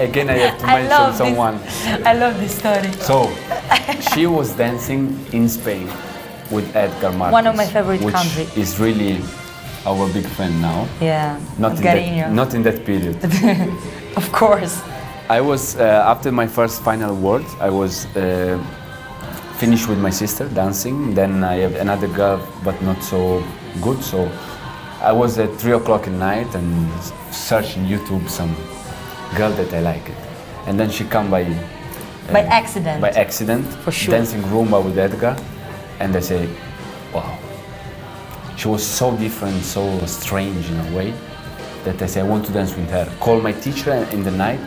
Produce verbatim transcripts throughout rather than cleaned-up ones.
again, I have to I mention someone. This. I love this story. So, she was dancing in Spain with Edgar Martin. One of my favorite which countries. Is really our big friend now. Yeah, not in that, not in that period. Of course. I was, uh, after my first final world, I was uh, finished with my sister dancing. Then I have another girl, but not so good. So I was at three o'clock at night and searching YouTube some girl that I liked. And then she come by... Uh, by accident. By accident. For sure. Dancing Roomba with Edgar. And I say, wow. She was so different, so strange in a way, that I say, I want to dance with her. Call my teacher in the night.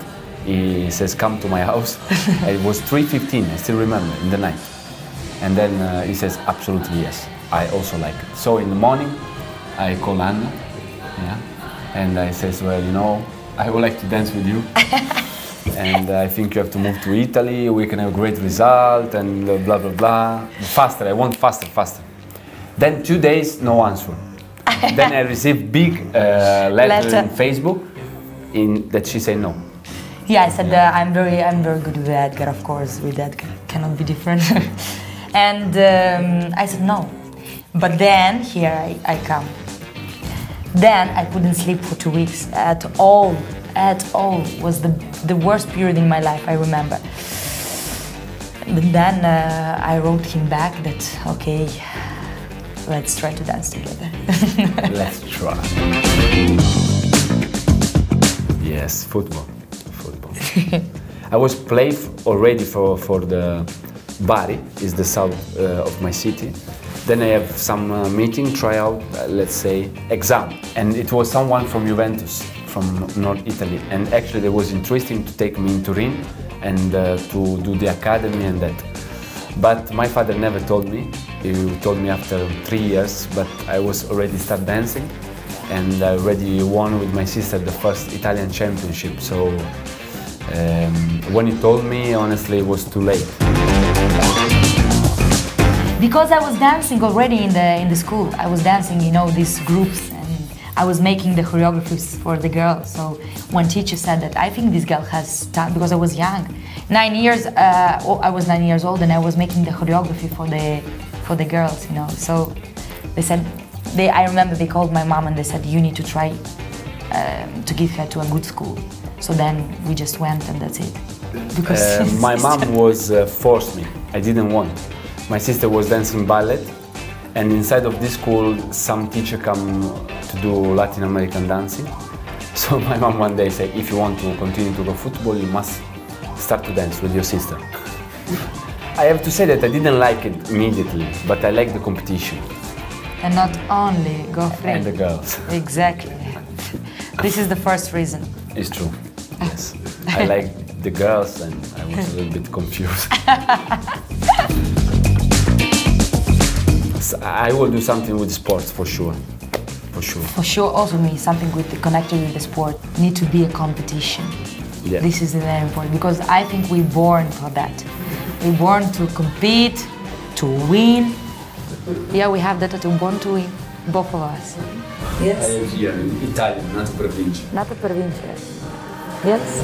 He says, come to my house. It was three fifteen, I still remember, in the night. And then uh, he says, absolutely yes. I also like it. So in the morning, I call Anna, yeah, and I says, well, you know, I would like to dance with you. And uh, I think you have to move to Italy. We can have a great result and blah, blah, blah. Faster, I want faster, faster. Then two days, no answer. Then I received big uh, letter, letter on Facebook in, that she said no. Yeah, I said yeah. Uh, I'm very, I'm very good with Edgar, of course. With Edgar, cannot be different. And um, I said no, but then here I, I come. Then I couldn't sleep for two weeks at all. At all was the the worst period in my life. I remember. But then uh, I wrote him back that okay, let's try to dance together. Let's try. Yes, football. I was played already for, for the Bari, is the south uh, of my city. Then I have some uh, meeting, tryout, uh, let's say, exam. And it was someone from Juventus, from North Italy. And actually it was interesting to take me in Turin and uh, to do the academy and that. But my father never told me. He told me after three years, but I was already start dancing. And I already won with my sister the first Italian championship. So. Um, when he told me, honestly, it was too late. Because I was dancing already in the in the school, I was dancing, you know, these groups, and I was making the choreographies for the girls. So one teacher said that I think this girl has talent because I was young, nine years. Uh, I was nine years old, and I was making the choreography for the for the girls, you know. So they said, they I remember they called my mom and they said you need to try um, to give her to a good school. So then we just went and that's it. Because uh, my mom was uh, forced me. I didn't want. My sister was dancing ballet, and inside of this school, some teacher come to do Latin American dancing. So my mom one day said, if you want to continue to go football, you must start to dance with your sister. I have to say that I didn't like it immediately, but I liked the competition. And not only Goffredo. And the girls. Exactly. This is the first reason. It's true. Yes, I like the girls and I was a little bit confused. So I will do something with sports for sure, for sure. For sure also me, something with the, connected with the sport need to be a competition. Yeah. This is very important because I think we're born for that. We're born to compete, to win. Yeah, we have that, we're born to win, both of us. Yes. I live here in Italian, not province. Not a province. Yes.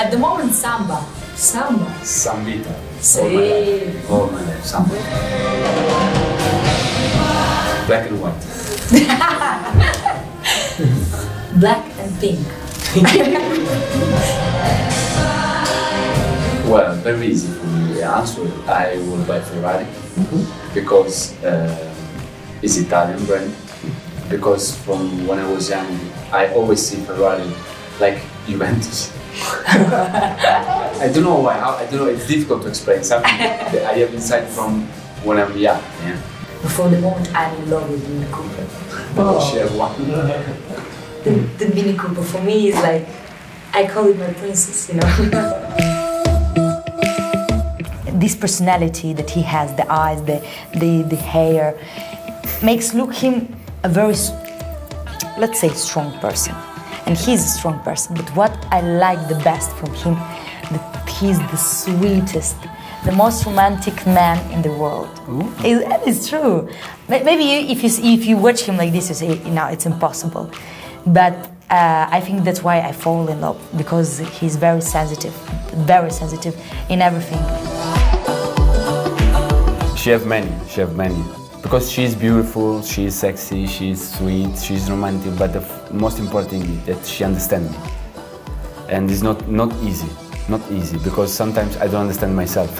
At the moment, samba. Samba. Sambita. Sí. All my life. All my life. Samba. Black and white. Black and pink. Well, very easy for me the answer. I will buy Ferrari mm-hmm. because uh, it's Italian brand. Because from when I was young, I always see Ferrari like Juventus. I don't know why. I don't know. It's difficult to explain something that I have inside from when I'm young. Yeah. For the moment, I'm in love with Minnie Cooper. Oh, oh. Share one. the, the Minnie Cooper for me is like I call it my princess, you know. this personality that he has, the eyes, the, the, the hair, makes look him a very, let's say, strong person. And he's a strong person, but what I like the best from him, that he's the sweetest, the most romantic man in the world. It, it's true. Maybe if you, if you watch him like this, you say, no, it's impossible. But uh, I think that's why I fall in love, because he's very sensitive, very sensitive in everything. She have many, she have many. Because she's beautiful, she's sexy, she's sweet, she's romantic, but the most important thing is that she understands me. And it's not, not easy, not easy, because sometimes I don't understand myself.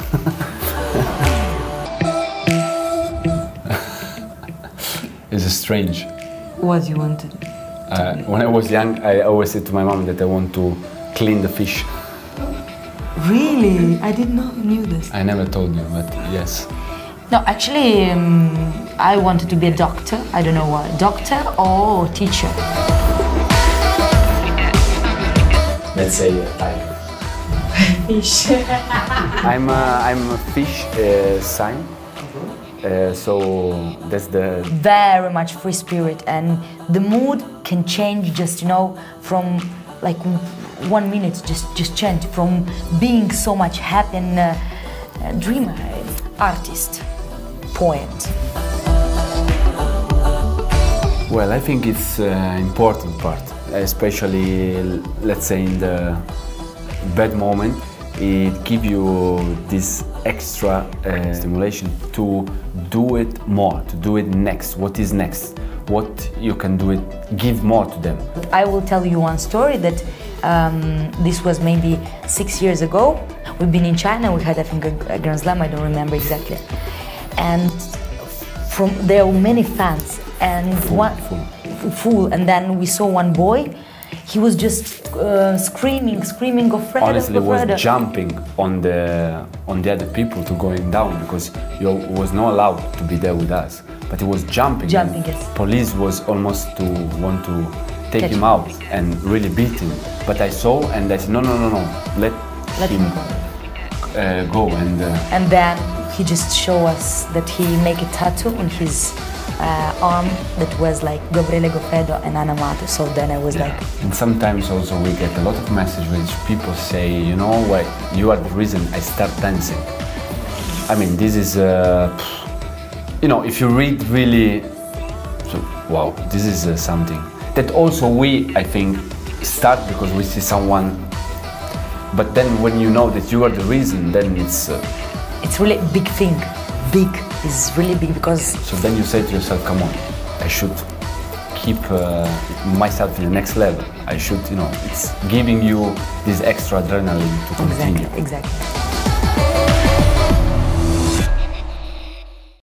It's strange. What you wanted? Uh, when I was young, I always said to my mom that I want to clean the fish. Really? I did not knew this. I never told you, but yes. No, actually, um, I wanted to be a doctor. I don't know why. Doctor or teacher? Let's say a tiger. Fish. I'm a, I'm a fish uh, sign, uh, so that's the... Very much free spirit, and the mood can change just, you know, from like one minute, just, just change from being so much happy and uh, a dreamer, artist. Point. Well, I think it's an uh, important part, especially, let's say, in the bad moment. It gives you this extra uh, stimulation to do it more, to do it next. What is next? What you can do it, give more to them. I will tell you one story that um, this was maybe six years ago. We've been in China, we had, I think, a Grand Slam, I don't remember exactly. And from there were many fans, and full, one full. full. And then we saw one boy. He was just uh, screaming, screaming, Goffredo. Honestly, Goffredo. Was jumping on the on the other people to going down, because he was not allowed to be there with us. But he was jumping. Jumping, yes. Police was almost to want to take Catch him out and really beat him. But I saw and I said, no, no, no, no, let let him go. Uh, go and. Uh, and then. He just showed us that he made a tattoo on his uh, arm that was like Gabriele Goffredo and Anna Matus. So then I was yeah. like... And sometimes also we get a lot of messages which people say, you know what, you are the reason I start dancing. I mean, this is... Uh, you know, if you read really... So, wow, this is uh, something. That also we, I think, start because we see someone. But then when you know that you are the reason, then it's... Uh, It's really a big thing. Big is really big because... So then you say to yourself, come on, I should keep uh, myself in the next level. I should, you know, it's giving you this extra adrenaline to continue. Exactly, exactly.